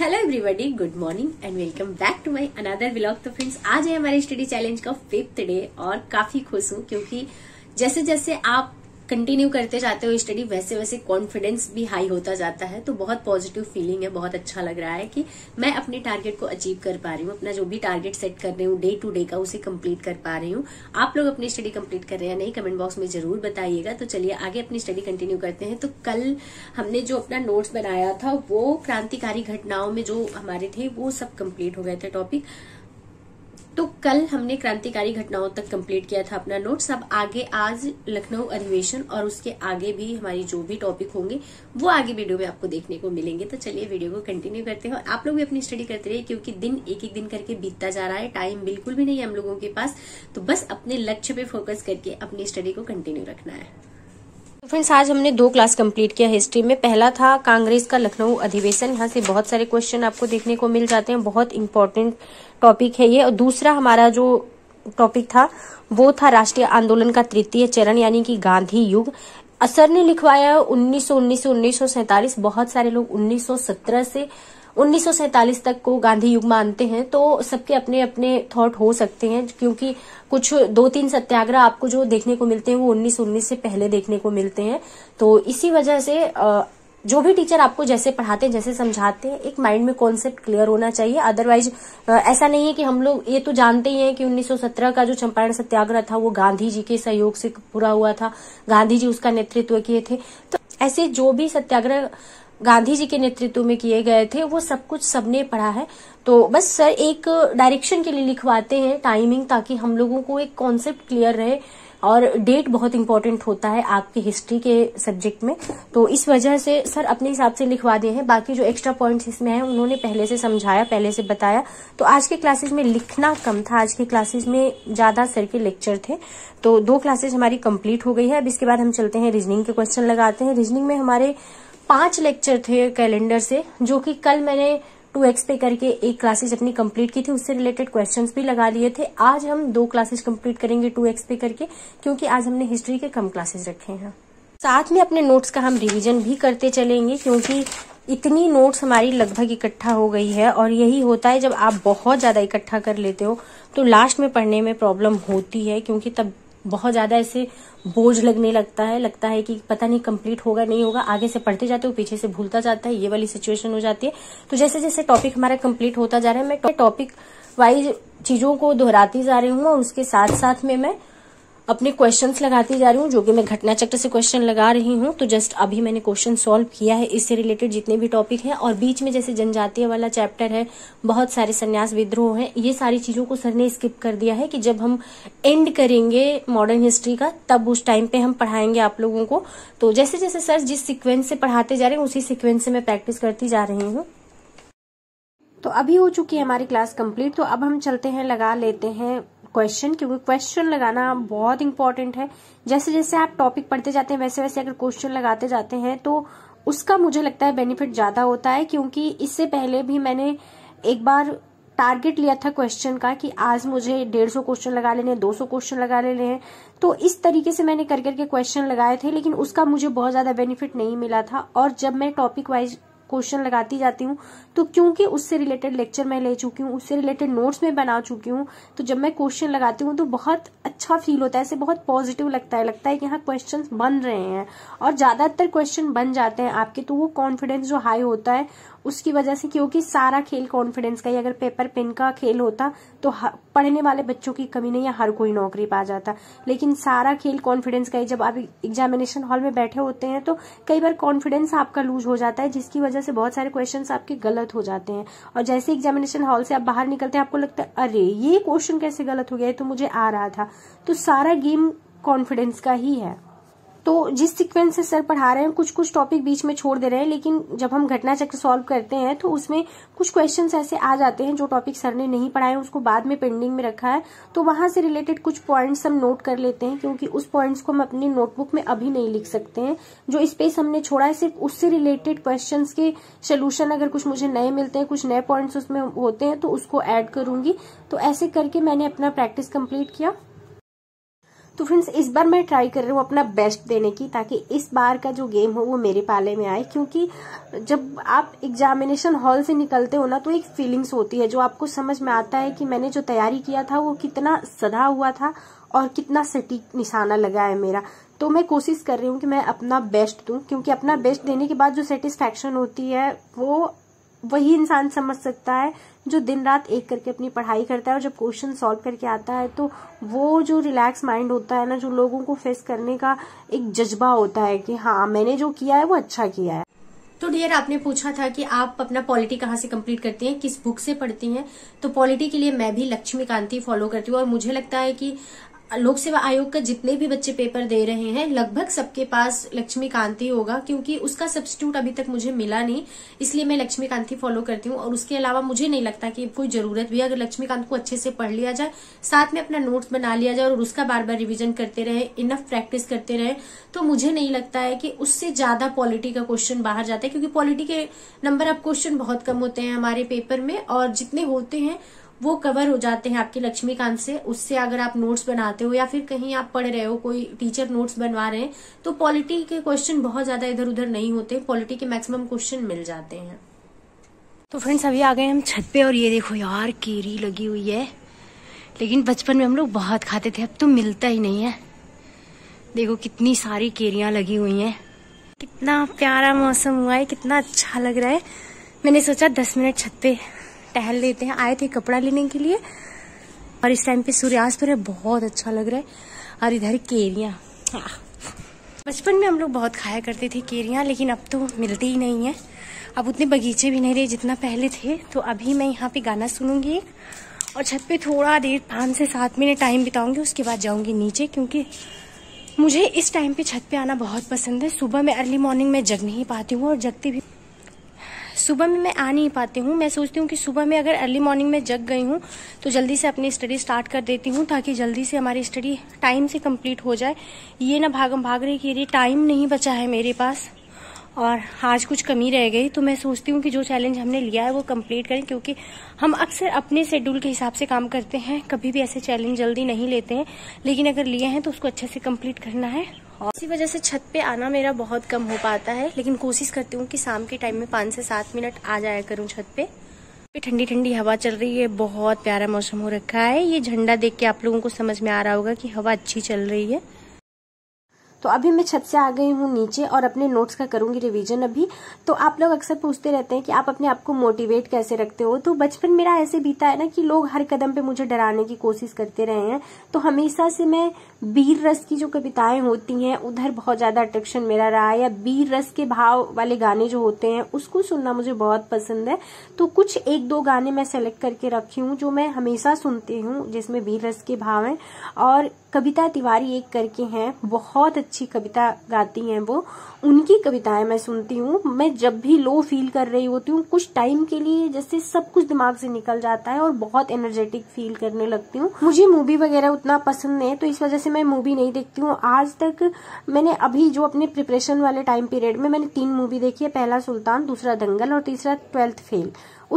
Hello everybody, good morning and welcome back to my another vlog. तो friends, आज है हमारे स्टडी चैलेंज का 5th डे और काफी खुश हूँ क्योंकि जैसे जैसे आप कंटिन्यू करते जाते हो स्टडी वैसे वैसे कॉन्फिडेंस भी हाई होता जाता है। तो बहुत पॉजिटिव फीलिंग है, बहुत अच्छा लग रहा है कि मैं अपने टारगेट को अचीव कर पा रही हूँ, अपना जो भी टारगेट सेट कर रही हूँ डे टू डे का उसे कंप्लीट कर पा रही हूँ। आप लोग अपनी स्टडी कंप्लीट कर रहे हैं या नहीं कमेंट बॉक्स में जरूर बताइएगा। तो चलिए आगे अपनी स्टडी कंटिन्यू करते हैं। तो कल हमने जो अपना नोट्स बनाया था वो क्रांतिकारी घटनाओं में जो हमारे थे वो सब कंप्लीट हो गए थे टॉपिक। तो कल हमने क्रांतिकारी घटनाओं तक कंप्लीट किया था अपना नोट्स। अब आगे आज लखनऊ अधिवेशन और उसके आगे भी हमारी जो भी टॉपिक होंगे वो आगे वीडियो में आपको देखने को मिलेंगे। तो चलिए वीडियो को कंटिन्यू करते हैं और आप लोग भी अपनी स्टडी करते रहिए क्योंकि दिन एक एक दिन करके बीतता जा रहा है, टाइम बिल्कुल भी नहीं है हम लोगों के पास। तो बस अपने लक्ष्य पे फोकस करके अपनी स्टडी को कंटिन्यू रखना है। फ्रेंड्स, आज हमने 2 क्लास कंप्लीट किया हिस्ट्री में। पहला था कांग्रेस का लखनऊ अधिवेशन, यहाँ से बहुत सारे क्वेश्चन आपको देखने को मिल जाते हैं, बहुत इंपॉर्टेंट टॉपिक है ये। और दूसरा हमारा जो टॉपिक था वो था राष्ट्रीय आंदोलन का 3य चरण यानी कि गांधी युग। असर ने लिखवाया 1919 से 1947। बहुत सारे लोग 1917 से 1947 तक को गांधी युग मानते हैं। तो सबके अपने अपने थॉट हो सकते हैं क्योंकि कुछ 2-3 सत्याग्रह आपको जो देखने को मिलते हैं वो 1919 से पहले देखने को मिलते हैं। तो इसी वजह से जो भी टीचर आपको जैसे पढ़ाते हैं जैसे समझाते हैं एक माइंड में कॉन्सेप्ट क्लियर होना चाहिए। अदरवाइज ऐसा नहीं है कि हम लोग ये तो जानते ही हैं कि 1917 का जो चंपारण सत्याग्रह था वो गांधी जी के सहयोग से पूरा हुआ था, गांधी जी उसका नेतृत्व किए थे। तो ऐसे जो भी सत्याग्रह गांधी जी के नेतृत्व में किए गए थे वो सब कुछ सबने पढ़ा है। तो बस सर एक डायरेक्शन के लिए लिखवाते हैं टाइमिंग ताकि हम लोगों को एक कॉन्सेप्ट क्लियर रहे। और डेट बहुत इंपॉर्टेंट होता है आपके हिस्ट्री के सब्जेक्ट में, तो इस वजह से सर अपने हिसाब से लिखवा दिए हैं। बाकी जो एक्स्ट्रा पॉइंट्स इसमें हैं उन्होंने पहले से समझाया, पहले से बताया। तो आज के क्लासेस में लिखना कम था, आज के क्लासेस में ज्यादा सर के लेक्चर थे। तो 2 क्लासेज हमारी कंप्लीट हो गई है। अब इसके बाद हम चलते हैं रीजनिंग के क्वेश्चन लगाते हैं। रीजनिंग में हमारे 5 लेक्चर थे कैलेंडर से, जो कि कल मैंने 2x पे करके एक क्लासेज अपनी कंप्लीट की थी, उससे रिलेटेड क्वेश्चंस भी लगा लिए थे। आज हम 2 क्लासेज कंप्लीट करेंगे 2x पे करके क्योंकि आज हमने हिस्ट्री के कम क्लासेज रखे हैं। साथ में अपने नोट्स का हम रिवीजन भी करते चलेंगे क्योंकि इतनी नोट्स हमारी लगभग इकट्ठा हो गई है। और यही होता है जब आप बहुत ज्यादा इकट्ठा कर लेते हो तो लास्ट में पढ़ने में प्रॉब्लम होती है क्योंकि तब बहुत ज्यादा ऐसे बोझ लगने लगता है कि पता नहीं कंप्लीट होगा नहीं होगा। आगे से पढ़ते जाते हो पीछे से भूलता जाता है, ये वाली सिचुएशन हो जाती है। तो जैसे जैसे टॉपिक हमारा कंप्लीट होता जा रहा है मैं टॉपिक वाइज चीजों को दोहराती जा रही हूँ और उसके साथ साथ में मैं अपने क्वेश्चंस लगाती जा रही हूँ, जो कि मैं घटना चक्र से क्वेश्चन लगा रही हूँ। तो जस्ट अभी मैंने क्वेश्चन सॉल्व किया है इससे रिलेटेड जितने भी टॉपिक हैं। और बीच में जैसे जनजातीय वाला चैप्टर है, बहुत सारे संन्यास विद्रोह हैं, ये सारी चीजों को सर ने स्किप कर दिया है कि जब हम एंड करेंगे मॉडर्न हिस्ट्री का तब उस टाइम पे हम पढ़ाएंगे आप लोगों को। तो जैसे जैसे सर जिस सिक्वेंस से पढ़ाते जा रहे हैं उसी सिक्वेंस से मैं प्रैक्टिस करती जा रही हूँ। तो अभी हो चुकी है हमारी क्लास कंप्लीट। तो अब हम चलते हैं लगा लेते हैं क्वेश्चन क्योंकि क्वेश्चन लगाना बहुत इंपॉर्टेंट है। जैसे जैसे आप टॉपिक पढ़ते जाते हैं वैसे वैसे अगर क्वेश्चन लगाते जाते हैं तो उसका मुझे लगता है बेनिफिट ज्यादा होता है क्योंकि इससे पहले भी मैंने एक बार टारगेट लिया था क्वेश्चन का कि आज मुझे 150 क्वेश्चन लगा लेने, 200 क्वेश्चन लगा लेने हैं। तो इस तरीके से मैंने कर करके क्वेश्चन लगाए थे लेकिन उसका मुझे बहुत ज्यादा बेनिफिट नहीं मिला था। और जब मैं टॉपिक वाइज क्वेश्चन लगाती जाती हूँ तो क्योंकि उससे रिलेटेड लेक्चर मैं ले चुकी हूँ, उससे रिलेटेड नोट्स मैं बना चुकी हूँ, तो जब मैं क्वेश्चन लगाती हूँ तो बहुत अच्छा फील होता है, ऐसे बहुत पॉजिटिव लगता है कि हाँ क्वेश्चन बन रहे हैं। और ज्यादातर क्वेश्चन बन जाते हैं आपके तो वो कॉन्फिडेंस जो हाई होता है उसकी वजह से, क्योंकि सारा खेल कॉन्फिडेंस का ही। अगर पेपर पेन का खेल होता तो पढ़ने वाले बच्चों की कमी नहीं है, हर कोई नौकरी पा जाता। लेकिन सारा खेल कॉन्फिडेंस का ही। जब आप एग्जामिनेशन हॉल में बैठे होते हैं तो कई बार कॉन्फिडेंस आपका लूज हो जाता है जिसकी वजह से बहुत सारे क्वेश्चंस आपके गलत हो जाते हैं। और जैसे एग्जामिनेशन हॉल से आप बाहर निकलते हैं आपको लगता है अरे ये क्वेश्चन कैसे गलत हो गया, तो मुझे आ रहा था। तो सारा गेम कॉन्फिडेंस का ही है। तो जिस सीक्वेंस से सर पढ़ा रहे हैं कुछ टॉपिक बीच में छोड़ दे रहे हैं लेकिन जब हम घटना चक्र सॉल्व करते हैं तो उसमें कुछ क्वेश्चंस ऐसे आ जाते हैं जो टॉपिक सर ने नहीं पढ़ाए उसको बाद में पेंडिंग में रखा है। तो वहां से रिलेटेड कुछ पॉइंट्स हम नोट कर लेते हैं क्योंकि उस पॉइंट्स को हम अपनी नोटबुक में अभी नहीं लिख सकते हैं। जो स्पेस हमने छोड़ा है सिर्फ उससे रिलेटेड क्वेश्चन के सोल्यूशन अगर कुछ मुझे नए मिलते हैं, कुछ नए पॉइंट्स उसमें होते हैं तो उसको एड करूंगी। तो ऐसे करके मैंने अपना प्रैक्टिस कंप्लीट किया। तो फ्रेंड्स इस बार मैं ट्राई कर रही हूँ अपना बेस्ट देने की, ताकि इस बार का जो गेम हो वो मेरे पाले में आए। क्योंकि जब आप एग्जामिनेशन हॉल से निकलते हो ना तो एक फीलिंग्स होती है जो आपको समझ में आता है कि मैंने जो तैयारी किया था वो कितना सधा हुआ था और कितना सटीक निशाना लगा है मेरा। तो मैं कोशिश कर रही हूँ कि मैं अपना बेस्ट दूँ, क्योंकि अपना बेस्ट देने के बाद जो सेटिस्फैक्शन होती है वो वही इंसान समझ सकता है जो दिन रात एक करके अपनी पढ़ाई करता है। और जब क्वेश्चन सॉल्व करके आता है तो वो जो रिलैक्स माइंड होता है ना, जो लोगों को फेस करने का एक जज्बा होता है कि हाँ मैंने जो किया है वो अच्छा किया है। तो डियर, आपने पूछा था कि आप अपना पॉलिटी कहाँ से कंप्लीट करती हैं, किस बुक से पढ़ती हैं। तो पॉलिटी के लिए मैं भी लक्ष्मीकांत ही फॉलो करती हूँ, और मुझे लगता है कि लोक सेवा आयोग का जितने भी बच्चे पेपर दे रहे हैं लगभग सबके पास लक्ष्मीकांत ही होगा, क्योंकि उसका सब्स्टिट्यूट अभी तक मुझे मिला नहीं, इसलिए मैं लक्ष्मीकांत ही फॉलो करती हूँ। और उसके अलावा मुझे नहीं लगता कि कोई जरूरत भी है। अगर लक्ष्मीकांत को अच्छे से पढ़ लिया जाए, साथ में अपना नोट्स बना लिया जाए और उसका बार बार रिविजन करते रहे, इनफ प्रैक्टिस करते रहे, तो मुझे नहीं लगता है कि उससे ज्यादा पॉलिटी का क्वेश्चन बाहर जाता है। क्योंकि पॉलिटी के नंबर अब क्वेश्चन बहुत कम होते हैं हमारे पेपर में, और जितने होते हैं वो कवर हो जाते हैं आपके लक्ष्मीकांत से। उससे अगर आप नोट्स बनाते हो या फिर कहीं आप पढ़ रहे हो, कोई टीचर नोट्स बनवा रहे हैं, तो पॉलिटी के क्वेश्चन बहुत ज्यादा इधर उधर नहीं होते, पॉलिटी के मैक्सिमम क्वेश्चन मिल जाते हैं। तो फ्रेंड्स अभी आ गए हम छत पे, और ये देखो यार केरी लगी हुई है, लेकिन बचपन में हम लोग बहुत खाते थे, अब तो मिलता ही नहीं है। देखो कितनी सारी केरियां लगी हुई है, कितना प्यारा मौसम हुआ है, कितना अच्छा लग रहा है। मैंने सोचा 10 मिनट छत पे टहल लेते हैं, आए थे कपड़ा लेने के लिए, और इस टाइम पे सूर्यास्त हो रहा है, बहुत अच्छा लग रहा है। और इधर केरियां, बचपन में हम लोग बहुत खाया करते थे केरियां, लेकिन अब तो मिलती ही नहीं है। अब उतने बगीचे भी नहीं रहे जितना पहले थे। तो अभी मैं यहाँ पे गाना सुनूंगी और छत पे थोड़ा देर 5 से 7 मिनट टाइम बिताऊंगी, उसके बाद जाऊंगी नीचे, क्योंकि मुझे इस टाइम पे छत पे आना बहुत पसंद है। सुबह में अर्ली मॉर्निंग में जग नहीं पाती हूँ, और जगती भी सुबह में मैं आ नहीं पाती हूँ। मैं सोचती हूँ कि सुबह में अगर अर्ली मॉर्निंग में जग गई हूँ तो जल्दी से अपनी स्टडी स्टार्ट कर देती हूँ, ताकि जल्दी से हमारी स्टडी टाइम से कंप्लीट हो जाए। ये ना भागम भाग रही कि ये टाइम नहीं बचा है मेरे पास, और आज कुछ कमी रह गई। तो मैं सोचती हूँ कि जो चैलेंज हमने लिया है वो कंप्लीट करें, क्योंकि हम अक्सर अपने शेड्यूल के हिसाब से काम करते हैं, कभी भी ऐसे चैलेंज जल्दी नहीं लेते हैं, लेकिन अगर लिए हैं तो उसको अच्छे से कंप्लीट करना है। और इसी वजह से छत पे आना मेरा बहुत कम हो पाता है, लेकिन कोशिश करती हूँ कि शाम के टाइम में 5 से 7 मिनट आ जाया करूँ छत पे। ठंडी ठंडी हवा चल रही है, बहुत प्यारा मौसम हो रखा है। ये झंडा देख के आप लोगों को समझ में आ रहा होगा कि हवा अच्छी चल रही है। तो अभी मैं छत से आ गई हूँ नीचे, और अपने नोट्स का करूंगी रिवीजन अभी। तो आप लोग अक्सर पूछते रहते हैं कि आप अपने आप को मोटिवेट कैसे रखते हो। तो बचपन मेरा ऐसे बीता है ना कि लोग हर कदम पे मुझे डराने की कोशिश करते रहे हैं। तो हमेशा से मैं वीर रस की जो कविताएं होती हैं उधर बहुत ज्यादा अट्रैक्शन मेरा रहा है, या वीर रस के भाव वाले गाने जो होते हैं उसको सुनना मुझे बहुत पसंद है। तो कुछ 1-2 गाने मैं सेलेक्ट करके रखी हूँ जो मैं हमेशा सुनती हूँ, जिसमें वीर रस के भाव हैं। और कविता तिवारी एक करके हैं, बहुत अच्छी कविता गाती हैं वो, उनकी कविताएं मैं सुनती हूँ। मैं जब भी लो फील कर रही होती हूँ, कुछ टाइम के लिए जैसे सब कुछ दिमाग से निकल जाता है और बहुत एनर्जेटिक फील करने लगती हूँ। मुझे मूवी वगैरह उतना पसंद नहीं है, तो इस वजह से मैं मूवी नहीं देखती हूँ। आज तक मैंने अभी जो अपने प्रिपरेशन वाले टाइम पीरियड में मैंने 3 मूवी देखी है, पहला सुल्तान, दूसरा दंगल और तीसरा 12th Fail।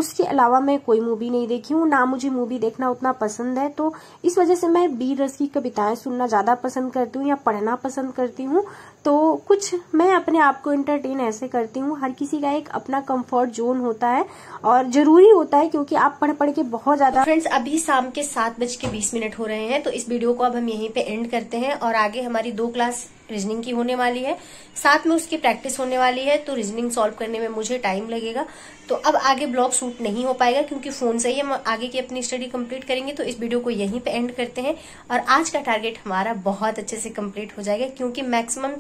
उसके अलावा मैं कोई मूवी नहीं देखी हूँ, ना मुझे मूवी देखना उतना पसंद है। तो इस वजह से मैं वीर रस की कविताएं सुनना ज्यादा पसंद करती हूँ या पढ़ना पसंद करती हूँ। तो कुछ मैं अपने आप को एंटरटेन ऐसे करती हूँ। हर किसी का एक अपना कंफर्ट जोन होता है और जरूरी होता है, क्योंकि आप पढ़ पढ़ के बहुत ज्यादा। फ्रेंड्स अभी शाम के 7:20 हो रहे हैं, तो इस वीडियो को अब हम यहीं पे एंड करते हैं। और आगे हमारी 2 क्लास रीजनिंग की होने वाली है, साथ में उसकी प्रैक्टिस होने वाली है। तो रीजनिंग सॉल्व करने में मुझे टाइम लगेगा, तो अब आगे ब्लॉग शूट नहीं हो पाएगा, क्योंकि फोन से ही हम आगे की अपनी स्टडी कंप्लीट करेंगे। तो इस वीडियो को यहीं पे एंड करते हैं, और आज का टारगेट हमारा बहुत अच्छे से कंप्लीट हो जाएगा, क्योंकि मैक्सिमम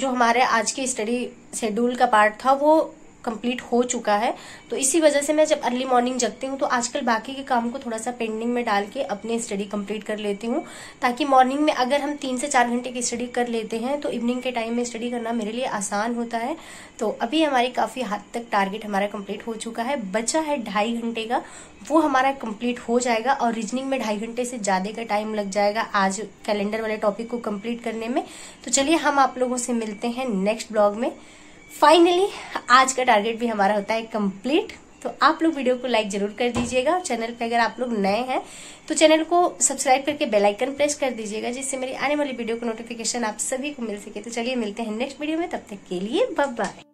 जो हमारे आज के स्टडी शेड्यूल का पार्ट था वो कंप्लीट हो चुका है। तो इसी वजह से मैं जब अर्ली मॉर्निंग जगती हूँ तो आजकल बाकी के काम को थोड़ा सा पेंडिंग में डाल के अपनी स्टडी कंप्लीट कर लेती हूँ, ताकि मॉर्निंग में अगर हम 3 से 4 घंटे की स्टडी कर लेते हैं तो इवनिंग के टाइम में स्टडी करना मेरे लिए आसान होता है। तो अभी हमारी काफ़ी हद तक टारगेट हमारा कंप्लीट हो चुका है, बचा है 2.5 घंटे का, वो हमारा कंप्लीट हो जाएगा। और रीजनिंग में 2.5 घंटे से ज़्यादा का टाइम लग जाएगा आज कैलेंडर वाले टॉपिक को कंप्लीट करने में। तो चलिए हम आप लोगों से मिलते हैं नेक्स्ट ब्लॉग में। फाइनली आज का टारगेट भी हमारा होता है कंप्लीट। तो आप लोग वीडियो को लाइक जरूर कर दीजिएगा। चैनल पे अगर आप लोग नए हैं तो चैनल को सब्सक्राइब करके बेल आइकन प्रेस कर दीजिएगा, जिससे मेरी आने वाली वीडियो का नोटिफिकेशन आप सभी को मिल सके। तो चलिए मिलते हैं नेक्स्ट वीडियो में, तब तक के लिए बाय बाय।